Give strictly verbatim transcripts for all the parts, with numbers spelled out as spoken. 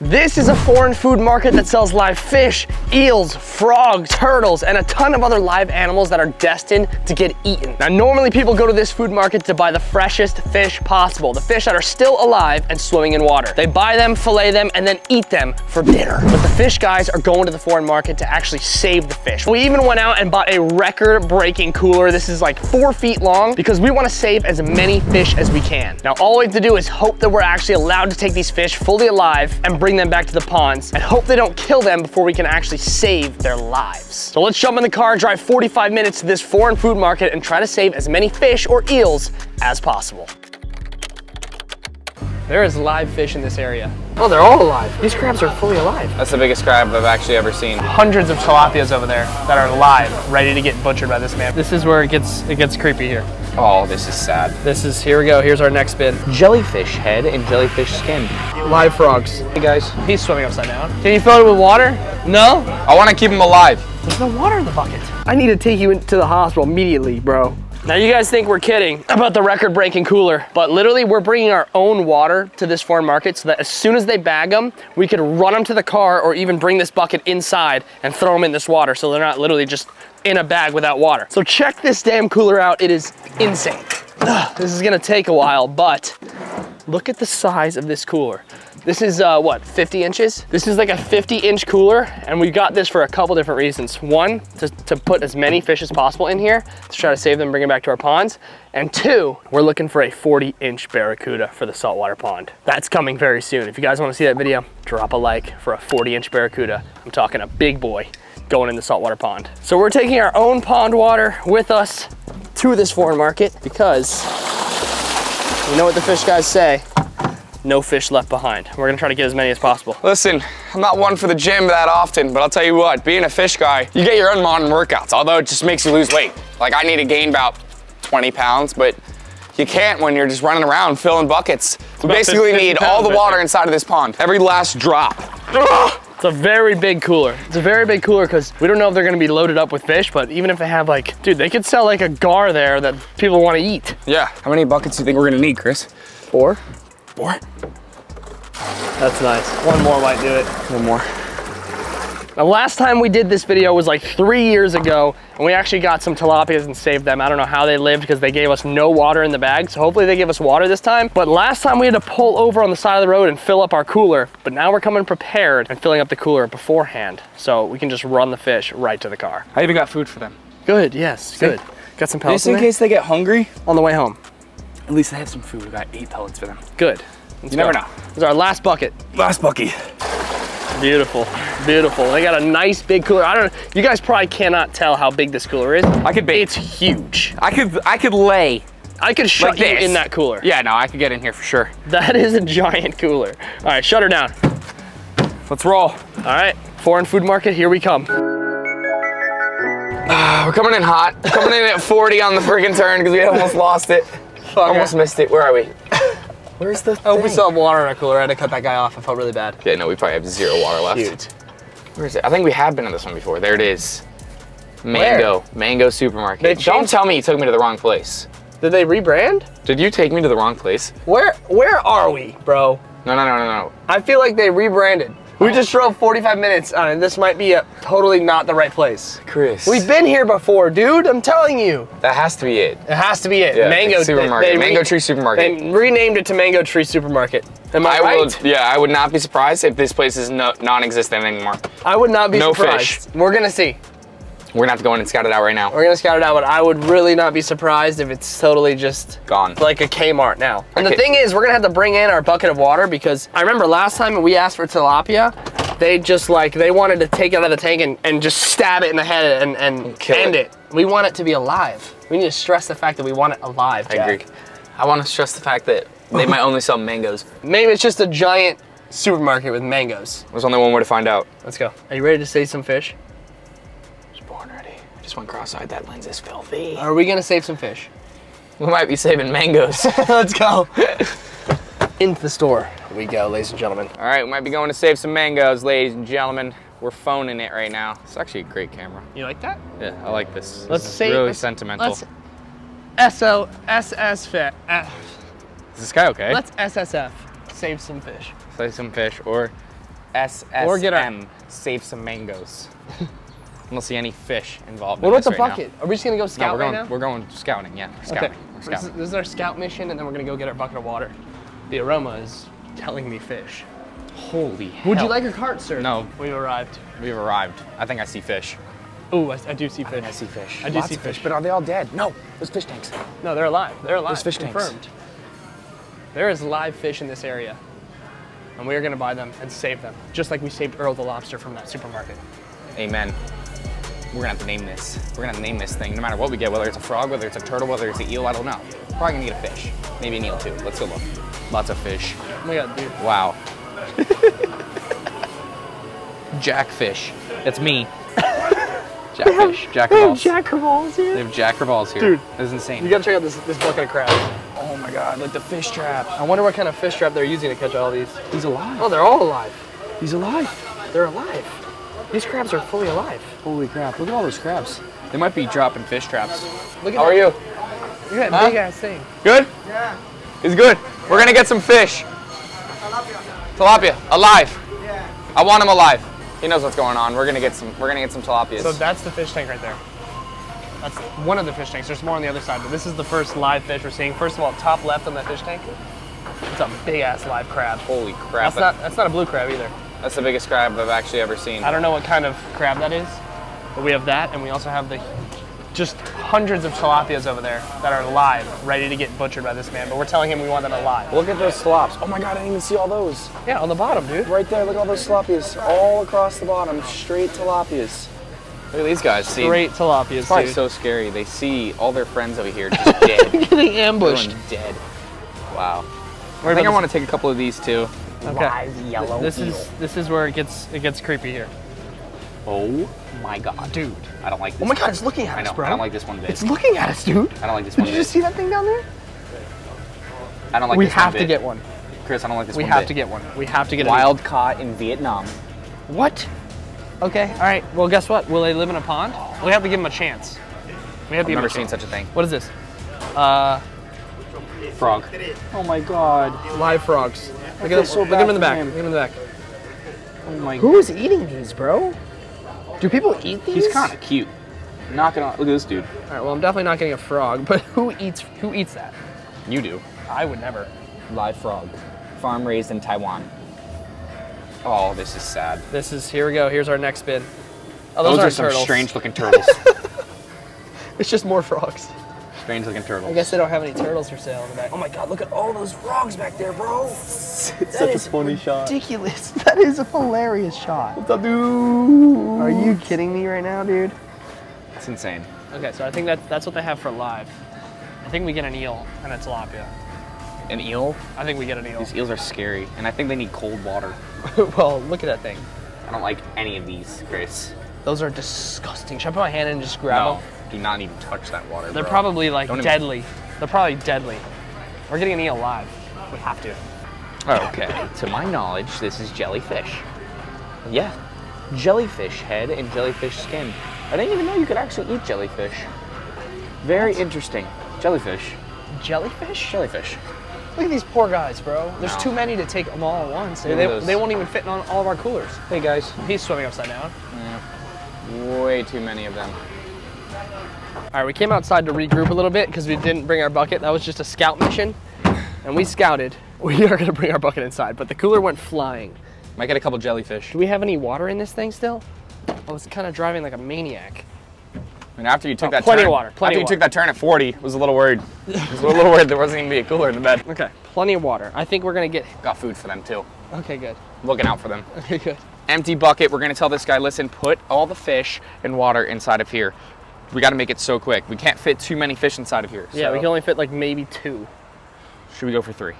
This is a foreign food market that sells live fish, eels, frogs, turtles, and a ton of other live animals that are destined to get eaten. Now, normally people go to this food market to buy the freshest fish possible, the fish that are still alive and swimming in water. They buy them, fillet them, and then eat them for dinner. But the fish guys are going to the foreign market to actually save the fish. We even went out and bought a record-breaking cooler. This is like four feet long because we want to save as many fish as we can. Now, all we have to do is hope that we're actually allowed to take these fish fully alive and bring them back to the ponds and hope they don't kill them before we can actually save their lives. So let's jump in the car, drive forty-five minutes to this foreign food market and try to save as many fish or eels as possible. There is live fish in this area. Oh, they're all alive. These crabs are fully alive. That's the biggest crab I've actually ever seen. Hundreds of tilapias over there that are alive, ready to get butchered by this man. This is where it gets it gets creepy here. Oh, this is sad. This is, here we go, here's our next bin. Jellyfish head and jellyfish skin. Live frogs. Hey guys. He's swimming upside down. Can you fill it with water? No? I want to keep him alive. There's no water in the bucket. I need to take you into the hospital immediately, bro. Now you guys think we're kidding about the record-breaking cooler, but literally we're bringing our own water to this foreign market so that as soon as they bag them, we could run them to the car or even bring this bucket inside and throw them in this water so they're not literally just in a bag without water. So check this damn cooler out, it is insane. Ugh, this is gonna take a while, but look at the size of this cooler. This is uh, what, fifty inches? This is like a fifty inch cooler, and we got this for a couple different reasons. One, to, to put as many fish as possible in here, to try to save them, bring them back to our ponds. And two, we're looking for a forty inch barracuda for the saltwater pond. That's coming very soon. If you guys wanna see that video, drop a like for a forty inch barracuda. I'm talking a big boy going in the saltwater pond. So we're taking our own pond water with us to this foreign market because you know what the fish guys say, no fish left behind. We're gonna try to get as many as possible. Listen, I'm not one for the gym that often, but I'll tell you what, being a fish guy, you get your own modern workouts, although it just makes you lose weight. Like I need to gain about twenty pounds, but you can't when you're just running around filling buckets. We basically need all the water inside of this pond, every last drop. Ugh! It's a very big cooler. It's a very big cooler because we don't know if they're gonna be loaded up with fish, but even if they have like, dude, they could sell like a gar there that people wanna eat. Yeah. How many buckets do you think we're gonna need, Chris? Four. Four? That's nice. One more might do it. One more. Now, last time we did this video was like three years ago, and we actually got some tilapias and saved them. I don't know how they lived because they gave us no water in the bag, so hopefully they give us water this time. But last time we had to pull over on the side of the road and fill up our cooler, but now we're coming prepared and filling up the cooler beforehand, so we can just run the fish right to the car. I even got food for them. Good, yes, good. Got some pellets. Just in case they get hungry? On the way home. At least they have some food. We got eight pellets for them. Good. You never know. This is our last bucket. Last bucket. Beautiful, beautiful. They got a nice big cooler. I don't know, you guys probably cannot tell how big this cooler is. I could bait. It's huge. I could, I could lay. I could shut you in that cooler. Yeah, no, I could get in here for sure. That is a giant cooler. All right, shut her down. Let's roll. All right, foreign food market, here we come. Uh, we're coming in hot. We're coming in at forty on the friggin' turn because we almost lost it. Fuck almost it. Missed it, where are we? Where's the thing? Oh, we still have water in our cooler. I had to cut that guy off. I felt really bad. Yeah, no, we probably have zero water left. Cute. Where is it? I think we have been to this one before. There it is. Mango. Where? Mango Supermarket. Don't tell me you took me to the wrong place. Did they rebrand? Did you take me to the wrong place? Where Where are we, bro? No, no, no, no, no. I feel like they rebranded. We just drove forty-five minutes on it. This might be a totally not the right place. Chris. We've been here before, dude. I'm telling you. That has to be it. It has to be it. Yeah, Mango Supermarket. They, they Mango Tree Supermarket. They renamed it to Mango Tree Supermarket. Am I, I right? Would, yeah, I would not be surprised if this place is no, non-existent anymore. I would not be no surprised. No fish. We're gonna see. We're gonna have to go in and scout it out right now. We're gonna scout it out, but I would really not be surprised if it's totally just gone. Like a Kmart now. And okay. The thing is, we're gonna have to bring in our bucket of water because I remember last time we asked for tilapia, they just like, they wanted to take it out of the tank and, and just stab it in the head and, and, and kill end it. it. We want it to be alive. We need to stress the fact that we want it alive, Jack. I agree. I wanna stress the fact that they might only sell mangoes. Maybe it's just a giant supermarket with mangoes. There's only one way to find out. Let's go. Are you ready to save some fish? Just went cross-eyed, that lens is filthy. Are we gonna save some fish? We might be saving mangoes. Let's go. Into the store we go, ladies and gentlemen. All right, we might be going to save some mangoes, ladies and gentlemen. We're phoning it right now. It's actually a great camera. You like that? Yeah, I like this. Let's this save really let's, sentimental. Let's S O S S F. Is this guy okay? Let's S S F, save some fish. Save some fish, or S S M. Or get our... Save some mangoes. I don't see any fish involved. What in about the right bucket? Now. Are we just gonna go scout no, we're going, right now? We're going scouting, yeah. We're scouting. Okay. We're scouting. This is our scout mission, and then we're gonna go get our bucket of water. The aroma is telling me fish. Holy hell. Would you like a cart, sir? No. We've arrived. We've arrived. I think I see fish. Oh, I, I do see fish. I, I see fish. I do Lots see fish. fish. But are they all dead? No, there's fish tanks. No, they're alive. They're alive. There's fish Confirmed. tanks. There is live fish in this area, and we are gonna buy them and save them, just like we saved Earl the lobster from that supermarket. Amen. We're gonna have to name this. We're gonna name this thing, no matter what we get, whether it's a frog, whether it's a turtle, whether it's an eel, I don't know. Probably gonna get a fish. Maybe an eel too. Let's go look. Lots of fish. Oh my God, dude. Wow. Jackfish. That's me. Jackfish. Jack of all. They have Jack-of-alls here. They have Jack-of-alls here. Dude. This is insane. You gotta check out this, this bucket of crabs. Oh my God, like the fish trap. I wonder what kind of fish trap they're using to catch all these. He's alive. Oh, they're all alive. He's alive. They're alive. These crabs are fully alive. Holy crap, look at all those crabs. They might be dropping fish traps. Look at How that. are you? You got a huh? big ass thing. Good? Yeah. It's good. We're gonna get some fish. Tilapia. Tilapia, alive. Yeah. I want him alive. He knows what's going on. We're gonna get some, we're gonna get some tilapias. So that's the fish tank right there. That's one of the fish tanks. There's more on the other side, but this is the first live fish we're seeing. First of all, top left on that fish tank, it's a big ass live crab. Holy crap. That's not, that's not a blue crab either. That's the biggest crab I've actually ever seen. I don't know what kind of crab that is, but we have that, and we also have the just hundreds of tilapias over there that are live, ready to get butchered by this man, but we're telling him we want them alive. Look at those slops. Oh my God, I didn't even see all those. Yeah, on the bottom, dude. Right there, look at all those tilapias. All across the bottom, straight tilapias. Look at these guys. See, straight tilapias, It's probably dude. so scary. They see all their friends over here just dead. Getting ambushed. Everyone dead. Wow. Where I think I want to take a couple of these too. Okay. Live yellow this eel. is this is where it gets it gets creepy here. Oh my God, dude! I don't like this. Oh my God, it's looking at us, I know, bro. I don't like this one bit. It's looking at us, dude. I don't like this one. Did you just see that thing down there? I don't like. We this have one bit. to get one. Chris, I don't like this we one. We have bit. to get one. We have to get. Wild a... caught in Vietnam. What? Okay. All right. Well, guess what? Will they live in a pond? We have to give them a chance. We have to I've give never them a seen chance. such a thing. What is this? Uh. Frog. Oh my God. Live frogs. Look at so Look at him in the back. Him. Look at him in the back. Oh my Who God. is eating these, bro? Do people eat these? He's kind of cute. Not gonna look at this dude. All right, well I'm definitely not getting a frog, but who eats who eats that? You do. I would never. Live frog. Farm raised in Taiwan. Oh, this is sad. This is here we go. Here's our next bin. Oh, those, those are some turtles. strange looking turtles. It's just more frogs. Strange looking turtles. I guess they don't have any turtles for sale in the back. Oh my God, look at all those frogs back there, bro. It's that such is a funny shot. Ridiculous. That is a hilarious shot. What's up, dude? Are you kidding me right now, dude? It's insane. Okay, so I think that, that's what they have for live. I think we get an eel and a tilapia. An eel? I think we get an eel. These eels are scary, and I think they need cold water. Well, look at that thing. I don't like any of these, Grace. Those are disgusting. Should I put my hand in and just grab no. them? Do not even touch that water. They're bro. probably like Don't deadly. Even... They're probably deadly. We're getting an eel alive. We have to. Okay. To my knowledge, this is jellyfish. Yeah. Jellyfish head and jellyfish skin. I didn't even know you could actually eat jellyfish. Very That's... interesting. Jellyfish. Jellyfish? Jellyfish. Look at these poor guys, bro. There's no. too many to take them all at once. They, they won't even fit on all of our coolers. Hey guys. He's swimming upside down. Yeah. Way too many of them. All right, we came outside to regroup a little bit because we didn't bring our bucket. That was just a scout mission, and we scouted. We are gonna bring our bucket inside, but the cooler went flying. Might get a couple jellyfish. Do we have any water in this thing still? Oh, it's kind of driving like a maniac. And after you took oh, that plenty turn, of water. Plenty after of you water. took that turn at forty, I was a little worried. I was a little worried there wasn't gonna be a cooler in the bed. Okay, plenty of water. I think we're gonna get. Got food for them too. Okay, good. Looking out for them. Okay, good. Empty bucket. We're gonna tell this guy, listen, put all the fish and water inside of here. We got to make it so quick. We can't fit too many fish inside of here. Yeah, so. We can only fit like maybe two. Should we go for three?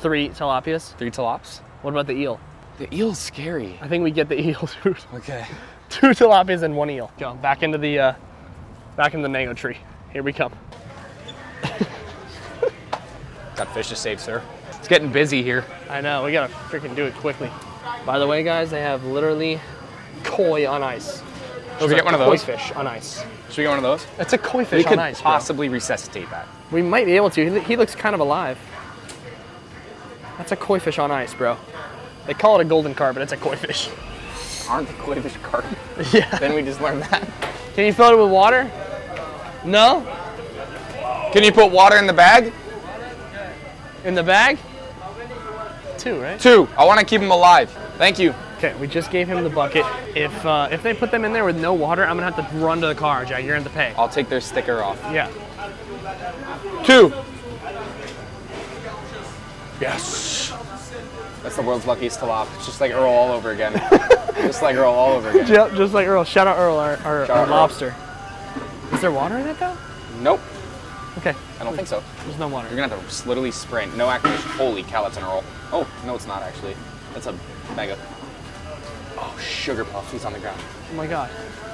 Three tilapias? Three tilaps? What about the eel? The eel's scary. I think we get the eel, dude. Okay. Two tilapias and one eel. Go back into the, uh, back into the mango tree. Here we come. Got fish to save, sir. It's getting busy here. I know. We got to freaking do it quickly. By the way, guys, they have literally koi on ice. Should we get one of those? Koi fish on ice. Should we get one of those? That's a koi fish on ice. We could possibly resuscitate that. We might be able to. He looks kind of alive. That's a koi fish on ice, bro. They call it a golden carp, but it's a koi fish. Aren't the koi fish carp? Yeah. Then we just learned that. Can you fill it with water? No? Can you put water in the bag? In the bag? Two, right? Two. I want to keep them alive. Thank you. Okay, we just gave him the bucket. If uh, if they put them in there with no water, I'm gonna have to run to the car, Jack. You're gonna have to pay. I'll take their sticker off. Yeah. Two. Yes. That's the world's luckiest tilapia. It's just like Earl all over again. Just like Earl all over again. Yep, just like Earl. Shout out Earl, our, our, our out lobster. Earl. Is there water in it though? Nope. Okay. I don't think so. There's no water. You're gonna have to just literally sprint. No activation. Holy cow, that's an Earl. Oh, no, it's not actually. That's a mega. Oh, sugar puff. He's on the ground. Oh my god.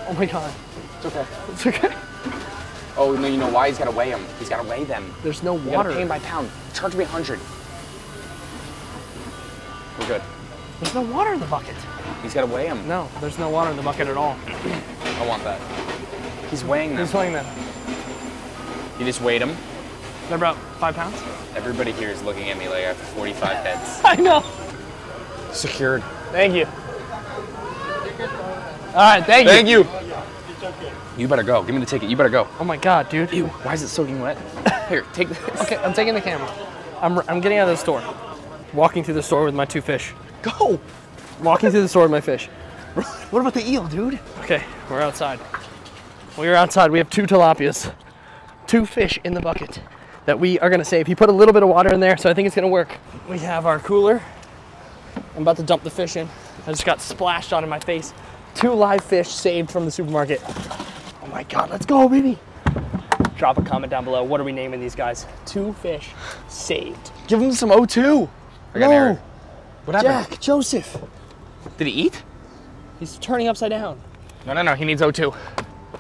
Oh my god. It's okay. It's okay. Oh, no, you know why? He's got to weigh him. He's got to weigh them. There's no water. You gotta pay him by pound. Charge me a hundred. We're good. There's no water in the bucket. He's got to weigh him. No, there's no water in the bucket at all. I want that. He's weighing them. He's weighing them. You just weighed him? They're about five pounds? Everybody here is looking at me like I have forty-five heads. I know. Secured. Thank you. All right, thank, thank you. Thank you. You better go. Give me the ticket. You better go. Oh my god, dude. Ew, why is it soaking wet? Here, take this. Okay, I'm taking the camera. I'm, I'm getting out of the store. Walking through the store with my two fish. Go! Walking through the store with my fish. What about the eel, dude? Okay, we're outside. We're outside. We have two tilapias. Two fish in the bucket that we are going to save. He put a little bit of water in there, so I think it's going to work. We have our cooler. I'm about to dump the fish in. I just got splashed on in my face. Two live fish saved from the supermarket. Oh my god, let's go, baby. Drop a comment down below. What are we naming these guys? Two fish saved. Give them some O two. I got no. An error. What happened? Jack, Joseph. Did he eat? He's turning upside down. No, no, no, he needs O two.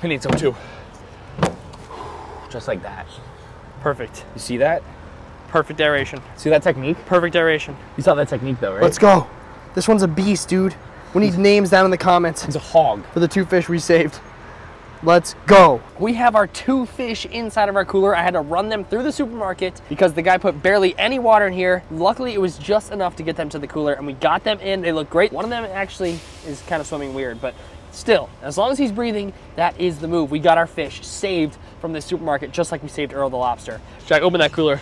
He needs O two. Just like that. Perfect. You see that? Perfect aeration. See that technique? Perfect aeration. You saw that technique though, right? Let's go. This one's a beast, dude. We need names down in the comments. He's a hog. For the two fish we saved. Let's go. We have our two fish inside of our cooler. I had to run them through the supermarket because the guy put barely any water in here. Luckily, it was just enough to get them to the cooler, and we got them in. They look great. One of them actually is kind of swimming weird, but still, as long as he's breathing, that is the move. We got our fish saved from the supermarket, just like we saved Earl the lobster. Jack, open that cooler.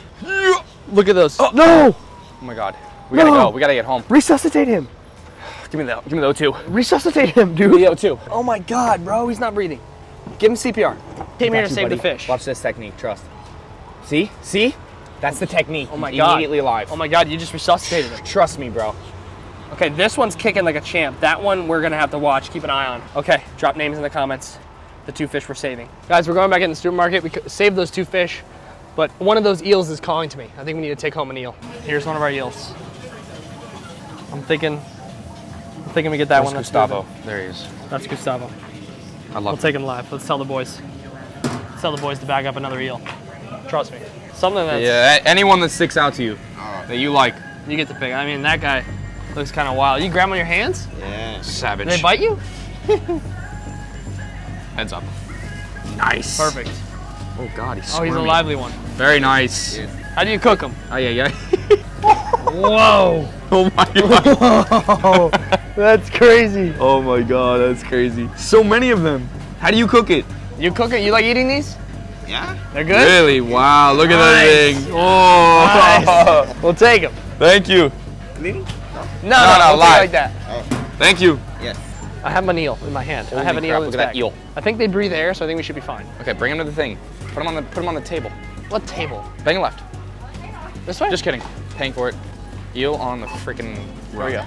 Look at those. Oh, no! Oh my god. We no. gotta go. We gotta get home. Resuscitate him. Give me the, give me the O two. Resuscitate him, dude. Give me the O two. Oh my god, bro. He's not breathing. Give him C P R. Came here to save the fish. Watch this technique, trust. See? See? That's the technique. Oh my god. Immediately alive. Oh my god, you just resuscitated him. Trust me, bro. Okay, this one's kicking like a champ. That one we're gonna have to watch. Keep an eye on. Okay, drop names in the comments. The two fish we're saving. Guys, we're going back in the supermarket. We saved those two fish, but one of those eels is calling to me. I think we need to take home an eel. Here's one of our eels. I'm thinking, I'm thinking we get that There's one. That's Gustavo. There he is. That's Gustavo. I love We'll him. Take him live. Let's tell the boys. Let's tell the boys to bag up another eel. Trust me. Something that's... Yeah, anyone that sticks out to you, uh, that you like. You get to pick. I mean, that guy looks kind of wild. You grab him on your hands? Yeah. Savage. Did they bite you? Heads up. Nice. Perfect. Oh god, he's squirmy. Oh, he's a lively one. Very nice. Yeah. How do you cook him? Oh yeah, yeah. Whoa. Oh my god. Whoa. That's crazy. Oh my god, that's crazy. So many of them. How do you cook it? You cook it? You like eating these? Yeah. They're good? Really? Wow, look nice. At that thing. Oh. Nice. We'll take them. Thank you. Little? No, no, no, no, no live. Like that. Oh. Thank you. Yes. I have an eel in my hand. Holy I have an eel crap, in look at that eel. I think they breathe air, so I think we should be fine. Okay, bring him to the thing. Put him on the put him on the table. What table? Bang left. This way? Just kidding. Paying for it. Eel on the freaking trail,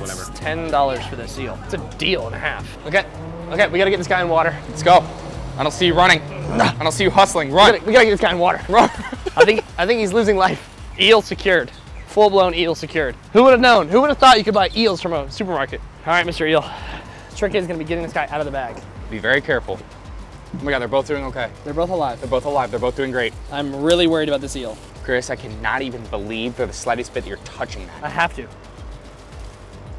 whatever. It's ten dollars for this eel. It's a deal and a half. Okay, okay, we gotta get this guy in water. Let's go. I don't see you running. I don't see you hustling. Run. We gotta, we gotta get this guy in water. Run. I think I think he's losing life. Eel secured. Full blown eel secured. Who would have known? Who would have thought you could buy eels from a supermarket? All right, Mister Eel. Trick is gonna be getting this guy out of the bag. Be very careful. Oh my god, they're both doing okay. They're both alive. They're both alive. They're both doing great. I'm really worried about this eel. Chris, I cannot even believe for the slightest bit that you're touching that. I have to.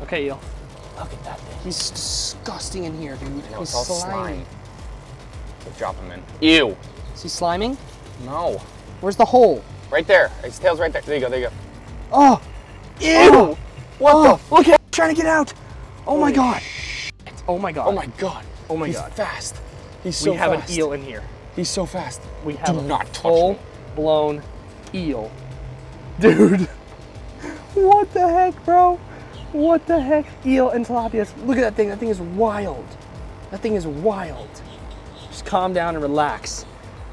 Okay, eel. Look at that thing. He's disgusting in here, dude. No, he's all slimy. Drop him in. Ew. Is he sliming? No. Where's the hole? Right there. His tail's right there. There you go. There you go. Oh. Ew. Oh. What oh, the? Look at him trying to get out. Oh my god. Shit. Oh my god. Oh my god. Oh my He's god. He's fast. He's so we fast. We have an eel in here. He's so fast. We have Do a not full blown eel. Dude. What the heck, bro? What the heck? Eel and tilapias. Look at that thing. That thing is wild. That thing is wild. Just calm down and relax.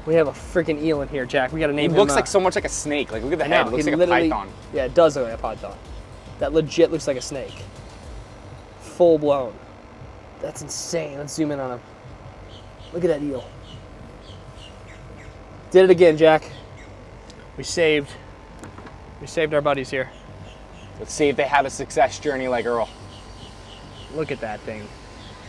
We have a freaking eel in here, Jack. We gotta name it him. It looks uh, like so much like a snake. Like, look at the head. It looks like a python. Yeah, it does look like a python. That legit looks like a snake. Full blown. That's insane. Let's zoom in on him. Look at that eel. Did it again, Jack. We saved. We saved our buddies here. Let's see if they have a success journey like Earl. Look at that thing. You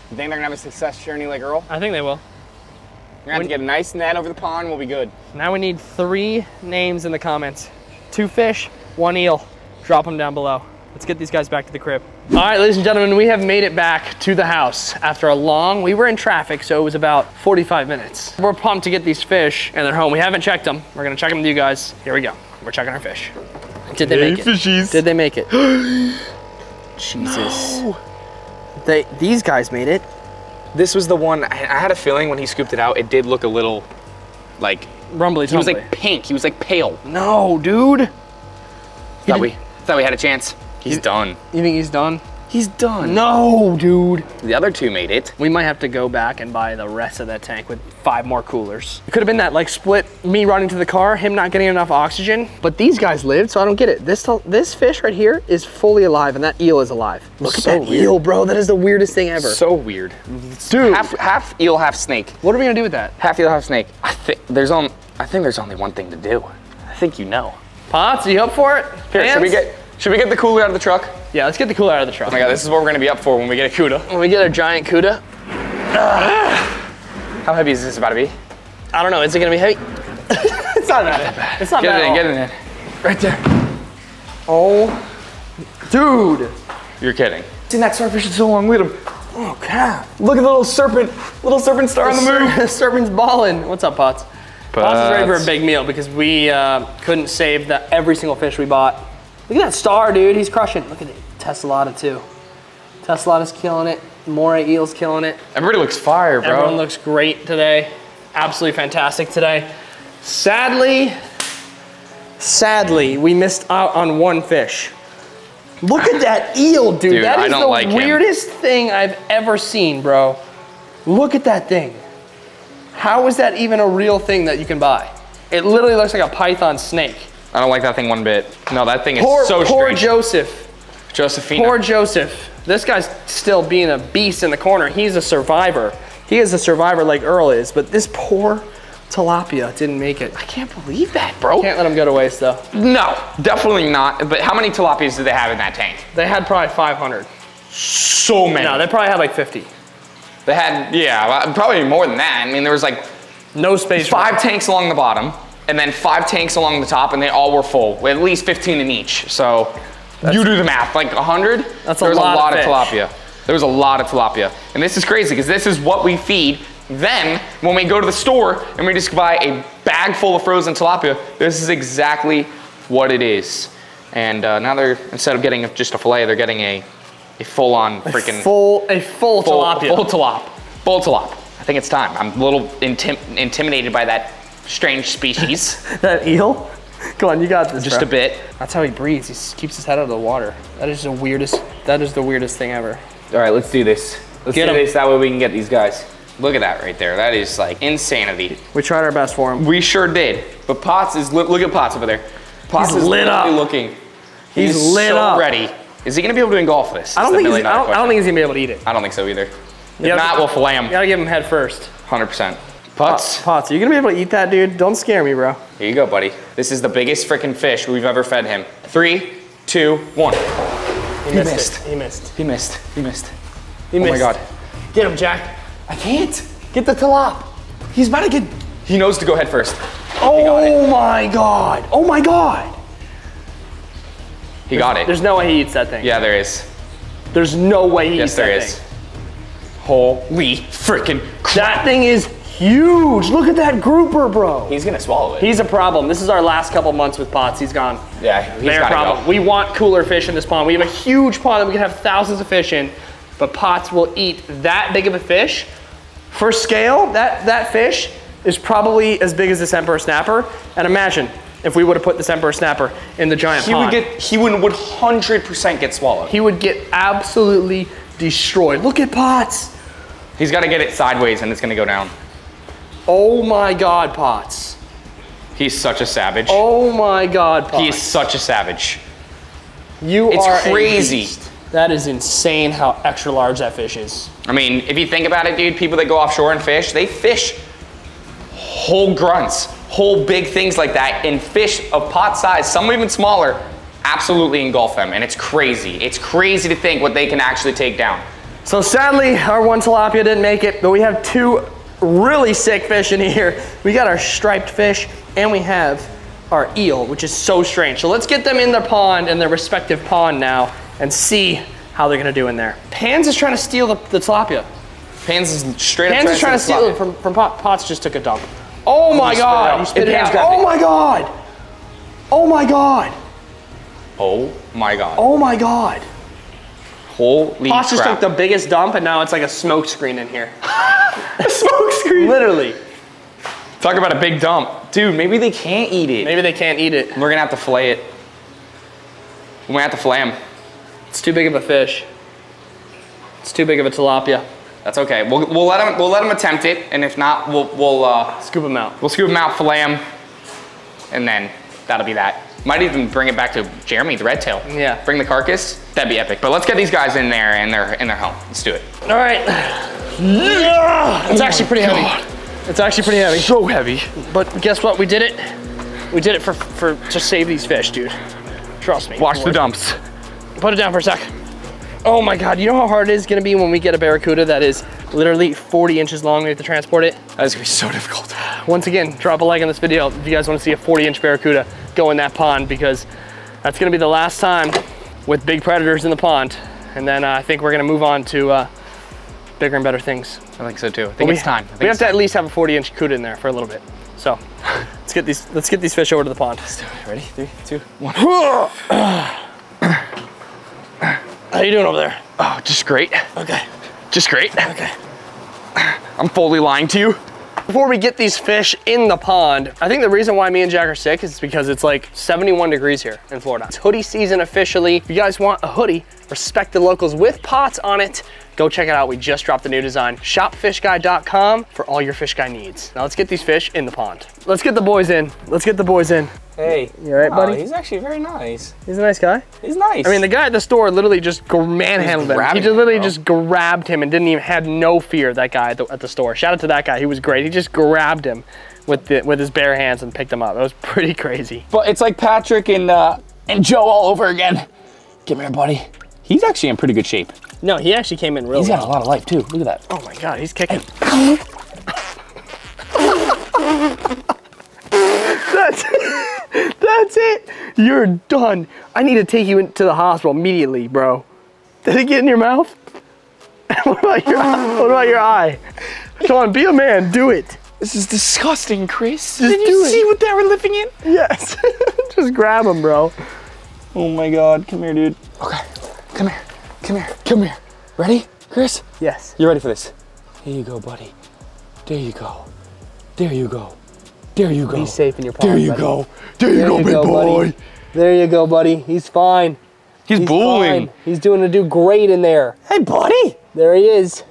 think they're gonna have a success journey like Earl? I think they will. You're gonna have to get a nice net over the pond, we'll be good. Now we need three names in the comments. Two fish, one eel. Drop them down below. Let's get these guys back to the crib. All right, ladies and gentlemen, we have made it back to the house after a long, we were in traffic, so it was about forty-five minutes. We're pumped to get these fish and they're home. We haven't checked them. We're gonna check them with you guys. Here we go. We're checking our fish. Did they make hey, it? Fishies. Did they make it? Jesus. No. They, these guys made it. This was the one, I had a feeling when he scooped it out, it did look a little like... Rumbly tumbly. He was like pink, he was like pale. No, dude. Thought we, thought we had a chance. He's you, done. You think he's done? He's done. No, dude. The other two made it. We might have to go back and buy the rest of that tank with five more coolers. It could have been that like split, me running to the car, him not getting enough oxygen, but these guys lived, so I don't get it. This, this fish right here is fully alive and that eel is alive. Look so at that weird. Eel, bro. That is the weirdest thing ever. So weird. Dude. Half, half eel, half snake. What are we gonna do with that? Half eel, half snake. I think there's on, I think there's only one thing to do. I think you know. Potts, are you up for it? Here, should we get, should we get the cooler out of the truck? Yeah, let's get the cooler out of the truck. Oh my God, this is what we're gonna be up for when we get a cuda. When we get a giant cuda. Ah. How heavy is this about to be? I don't know, is it gonna be heavy? It's not that bad. It's not bad at all. Get it in, get it in. Right there. Oh, dude. You're kidding. Seen that starfish is so long, look at him. Oh God. Look at the little serpent, little serpent star on the moon. The serpent's balling. What's up, Potts? Potts? Potts is ready for a big meal because we uh, couldn't save the, every single fish we bought. Look at that star, dude. He's crushing. Look at it. Tessellata, too. Tessellatus killing it. Moray eel's killing it. Everybody looks fire, bro. Everyone looks great today. Absolutely fantastic today. Sadly, sadly, we missed out on one fish. Look at that eel, dude. Dude, that is I don't the like weirdest him. Thing I've ever seen, bro. Look at that thing. How is that even a real thing that you can buy? It literally looks like a python snake. I don't like that thing one bit. No, that thing is poor, so strange. Poor Joseph. Josephina. Poor Joseph. This guy's still being a beast in the corner. He's a survivor. He is a survivor like Earl is, but this poor tilapia didn't make it. I can't believe that, bro. Can't let him go to waste, though. No, definitely not. But how many tilapias did they have in that tank? They had probably five hundred. So many. No, they probably had like fifty. They had, yeah, probably more than that. I mean, there was like no space. Five tanks along the bottom. And then five tanks along the top, and they all were full. With at least fifteen in each. So that's, you do the math, like a hundred. That's a lot, a lot of, of tilapia. There was a lot of tilapia. And this is crazy, because this is what we feed them when we go to the store and we just buy a bag full of frozen tilapia. This is exactly what it is. And uh, now they're, instead of getting just a fillet, they're getting a, a full-on freaking- a full, a full, full tilapia. Full tilap, full tilap. I think it's time. I'm a little intim intimidated by that strange species. That eel? Come on, you got this. Just bro. A bit. That's how he breathes. He keeps his head out of the water. That is the weirdest, that is the weirdest thing ever. All right, let's do this. Let's get do him. This, that way we can get these guys. Look at that right there. That is like insanity. We tried our best for him. We sure did. But Potts is, look, look at Potts over there. Potts He's is lit up. Looking. He's, He's lit so up. ready. Is he gonna be able to engulf this? I don't, think he's, I, don't, I don't think he's gonna be able to eat it. I don't think so either. If gotta, not, we'll fillet him. You gotta give him head first. one hundred percent. Potts? Potts, are you gonna be able to eat that, dude? Don't scare me, bro. Here you go, buddy. This is the biggest freaking fish we've ever fed him. Three, two, one. He, he missed. missed. He missed. He missed. He missed. He missed. Oh my God. Get him, Jack. I can't. Get the tilap. He's about to get. He knows to go head first. Oh my God. Oh my God. He there's, got it. There's no way he eats that thing. Yeah, there is. There's no way he yes, eats that thing. Yes, there is. Holy freaking crap. That thing is huge. Look at that grouper, bro. He's gonna swallow it. He's a problem. This is our last couple months with Potts. He's gone. Yeah, he's got a problem. Go. We want cooler fish in this pond. We have a huge pond that we can have thousands of fish in, but Potts will eat that big of a fish. For scale, that, that fish is probably as big as this emperor snapper. And imagine if we would have put this emperor snapper in the giant he pond. Would get, he would one hundred percent get swallowed. He would get absolutely destroyed. Look at Potts. He's got to get it sideways and it's going to go down. Oh my God, Potts. He's such a savage. Oh my God, Potts. He's such a savage. You it's are crazy. A beast. That is insane how extra large that fish is. I mean, if you think about it, dude, people that go offshore and fish, they fish whole grunts, whole big things like that, and fish of pot size, some even smaller, absolutely engulf them, and it's crazy. It's crazy to think what they can actually take down. So sadly, our one tilapia didn't make it, but we have two really sick fish in here. We got our striped fish, and we have our eel, which is so strange. So let's get them in their pond, in their respective pond now, and see how they're gonna do in there. Pans is trying to steal the, the tilapia. Pans is straight up Pans trying is trying to steal it from, from Pot. Potts just took a dump. Oh my God, he spit it out. Oh my God. Oh my God. Oh my God. Oh my God. Holy crap. Potts just took the biggest dump and now it's like a smoke screen in here. A smoke screen? Literally. Talk about a big dump. Dude, maybe they can't eat it. Maybe they can't eat it. We're gonna have to fillet it. We're gonna have to fillet him. It's too big of a fish. It's too big of a tilapia. That's okay. We'll, we'll let him. We'll let him attempt it, and if not, we'll we'll uh, scoop him out. We'll scoop him out, fillet him, and then that'll be that. Might even bring it back to Jeremy, the red tail. Yeah. Bring the carcass. That'd be epic. But let's get these guys in there and they're in their home. Let's do it. All right. Yeah. It's oh actually pretty God. heavy. It's actually pretty heavy. So heavy. But guess what? We did it. We did it for for to save these fish, dude. Trust me. Watch the dumps. Put it down for a sec. Oh my God, you know how hard it is gonna be when we get a barracuda that is literally forty inches long, we have to transport it? That is gonna be so difficult. Once again, drop a like on this video if you guys wanna see a forty inch barracuda go in that pond, because that's gonna be the last time with big predators in the pond. And then uh, I think we're gonna move on to uh, bigger and better things. I think so too. I think we, it's time. I think we have to time. at least have a forty inch cuda in there for a little bit. So let's get these, let's get these fish over to the pond. Let's do it. Ready? Three, two, one. How you doing over there? Oh, just great. Okay. Just great. Okay. I'm fully lying to you. Before we get these fish in the pond, I think the reason why me and Jack are sick is because it's like seventy-one degrees here in Florida. It's hoodie season officially. If you guys want a hoodie, respect the locals with Potts on it, go check it out. We just dropped the new design. shop fish guy dot com for all your fish guy needs. Now let's get these fish in the pond. Let's get the boys in. Let's get the boys in. Hey. You all right, buddy? Oh, he's actually very nice. He's a nice guy. He's nice. I mean, the guy at the store literally just manhandled him. He just literally him, just grabbed him and didn't even, had no fear, that guy at the, at the store. Shout out to that guy. He was great. He just grabbed him with the, with his bare hands and picked him up. It was pretty crazy. But it's like Patrick and, uh, and Joe all over again. Come here, buddy. He's actually in pretty good shape. No, he actually came in real He's well. got a lot of life too. Look at that. Oh my God, he's kicking. That's it. That's it. You're done. I need to take you into the hospital immediately, bro. Did it get in your mouth? What about your eye? What about your eye? Come on, be a man. Do it. This is disgusting, Chris. Just Did you see it. what they were living in? Yes. Just grab him, bro. Oh my God. Come here, dude. Okay. Come here, come here, come here. Ready, Chris? Yes. You ready for this? Here you go, buddy. There you go. There you go. There you go. He's safe in your pond. There you buddy. go. There you there go, you big go, boy. Buddy. There you go, buddy. He's fine. He's, He's bullying. Fine. He's doing a do great in there. Hey, buddy. There he is.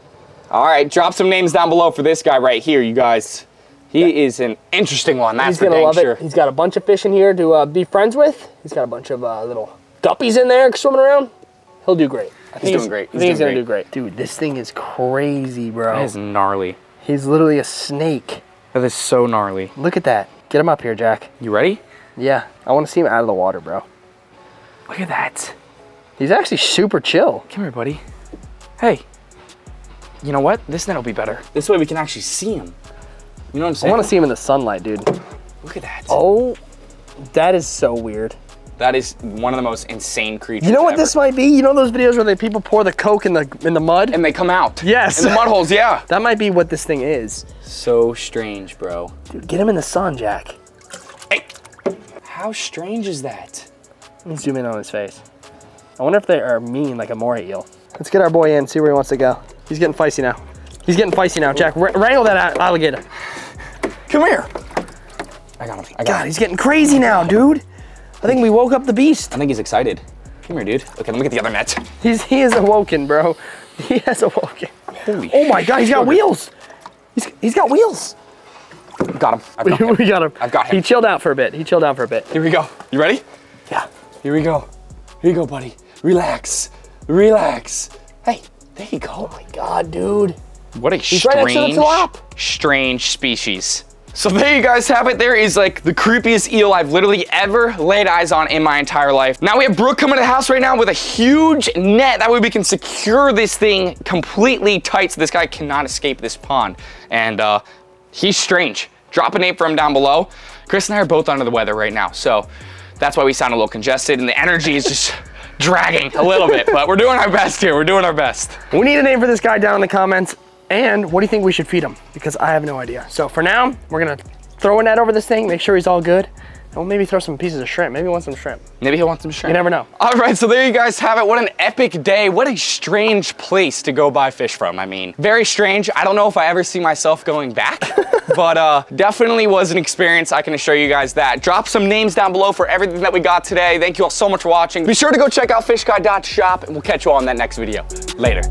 All right, drop some names down below for this guy right here, you guys. He yeah. is an interesting one. That's He's for dang love sure. It. He's got a bunch of fish in here to uh, be friends with. He's got a bunch of uh, little guppies in there swimming around. He'll do great. I think he's, he's doing great. He's I think he's gonna do great. Dude, this thing is crazy, bro. That is gnarly. He's literally a snake. That is so gnarly. Look at that. Get him up here, Jack. You ready? Yeah. I want to see him out of the water, bro. Look at that. He's actually super chill. Come here, buddy. Hey. You know what? This net'll be better. This way we can actually see him. You know what I'm saying? I want to see him in the sunlight, dude. Look at that. Oh, that is so weird. That is one of the most insane creatures You know what ever. This might be? You know those videos where they people pour the Coke in the in the mud? And they come out. Yes. In the mud holes, yeah. That might be what this thing is. So strange, bro. Dude, get him in the sun, Jack. Hey. How strange is that? Let me zoom in on his face. I wonder if they are mean like a moray eel. Let's get our boy in, see where he wants to go. He's getting feisty now. He's getting feisty now, Jack. Wrangle that alligator. Come here. I got him. I got God, him. He's getting crazy now, dude. I think we woke up the beast. I think he's excited. Come here, dude. Okay, let me get the other net. He's, he is awoken, bro. He has awoken. Holy Oh my God, he's got sugar. wheels. He's, he's got wheels. Got him. I've got him. We got him. I've got him. He chilled out for a bit. He chilled out for a bit. Here we go. You ready? Yeah. Here we go. Here you go, buddy. Relax. Relax. Hey, there you go. Oh my God, dude. What a he's strange, right to the top. strange species. So there you guys have it. There is like the creepiest eel I've literally ever laid eyes on in my entire life. Now we have Brooke coming to the house right now with a huge net. That way we can secure this thing completely tight so this guy cannot escape this pond. And uh, he's strange. Drop a name from down below. Chris and I are both under the weather right now. So that's why we sound a little congested and the energy is just dragging a little bit. But we're doing our best here. We're doing our best. We need a name for this guy down in the comments. And what do you think we should feed him? Because I have no idea. So for now, we're gonna throw a net over this thing, make sure he's all good. And we'll maybe throw some pieces of shrimp. Maybe he wants some shrimp. Maybe he wants some shrimp. You never know. All right, so there you guys have it. What an epic day. What a strange place to go buy fish from. I mean, very strange. I don't know if I ever see myself going back, but uh, definitely was an experience. I can assure you guys that. Drop some names down below for everything that we got today. Thank you all so much for watching. Be sure to go check out fish guy dot shop and we'll catch you all in that next video. Later.